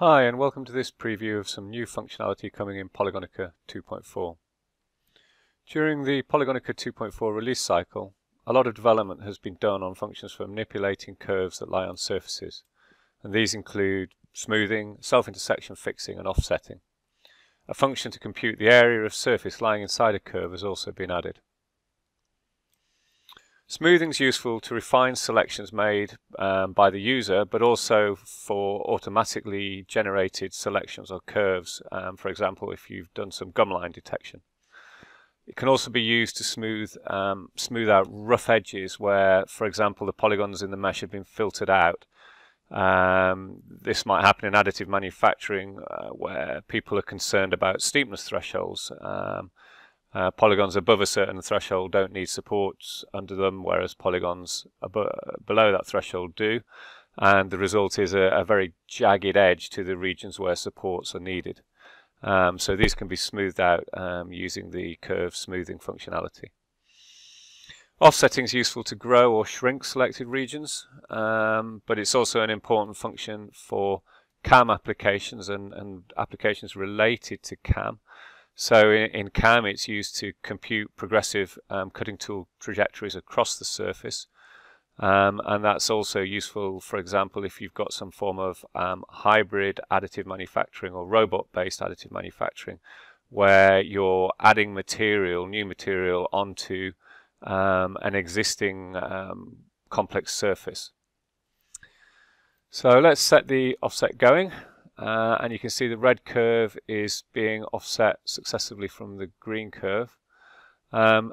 Hi, and welcome to this preview of some new functionality coming in Polygonica 2.4. During the Polygonica 2.4 release cycle, a lot of development has been done on functions for manipulating curves that lie on surfaces, and these include smoothing, self-intersection fixing, and offsetting. A function to compute the area of surface lying inside a curve has also been added. Smoothing is useful to refine selections made by the user, but also for automatically generated selections or curves, for example if you've done some gumline detection. It can also be used to smooth out rough edges where, for example, the polygons in the mesh have been filtered out. This might happen in additive manufacturing where people are concerned about steepness thresholds. Polygons above a certain threshold don't need supports under them, whereas polygons below that threshold do, and the result is a very jagged edge to the regions where supports are needed. So these can be smoothed out using the curve smoothing functionality. Offsetting is useful to grow or shrink selected regions, but it's also an important function for CAM applications and applications related to CAM. So in CAM, it's used to compute progressive cutting tool trajectories across the surface. And that's also useful, for example, if you've got some form of hybrid additive manufacturing or robot-based additive manufacturing, where you're adding material, new material, onto an existing complex surface. So let's set the offset going. And you can see the red curve is being offset successively from the green curve.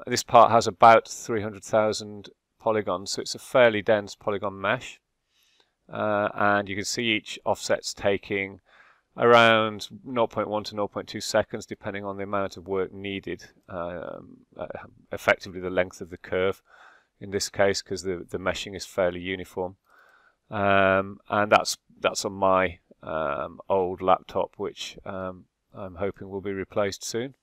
This part has about 300,000 polygons, so it's a fairly dense polygon mesh. And you can see each offset's taking around 0.1 to 0.2 seconds, depending on the amount of work needed, effectively the length of the curve in this case, because the meshing is fairly uniform. And that's on my old laptop, which I'm hoping will be replaced soon.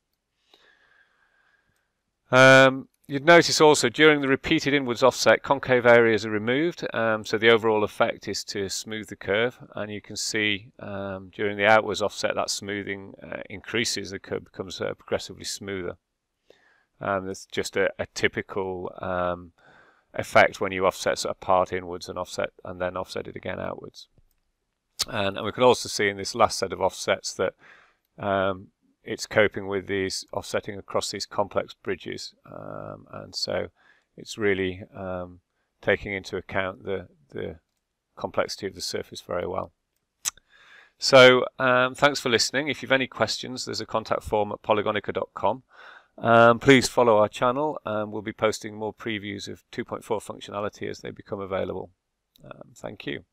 You'd notice also during the repeated inwards offset, concave areas are removed, so the overall effect is to smooth the curve, and you can see during the outwards offset that smoothing increases, the curve becomes progressively smoother. That's just a typical effect when you offset a part inwards and offset and then offset it again outwards. And we can also see in this last set of offsets that it's coping with these offsetting across these complex bridges, and so it's really taking into account the complexity of the surface very well. So thanks for listening. If you've any questions, there's a contact form at polygonica.com. Please follow our channel, and we'll be posting more previews of 2.4 functionality as they become available. Thank you.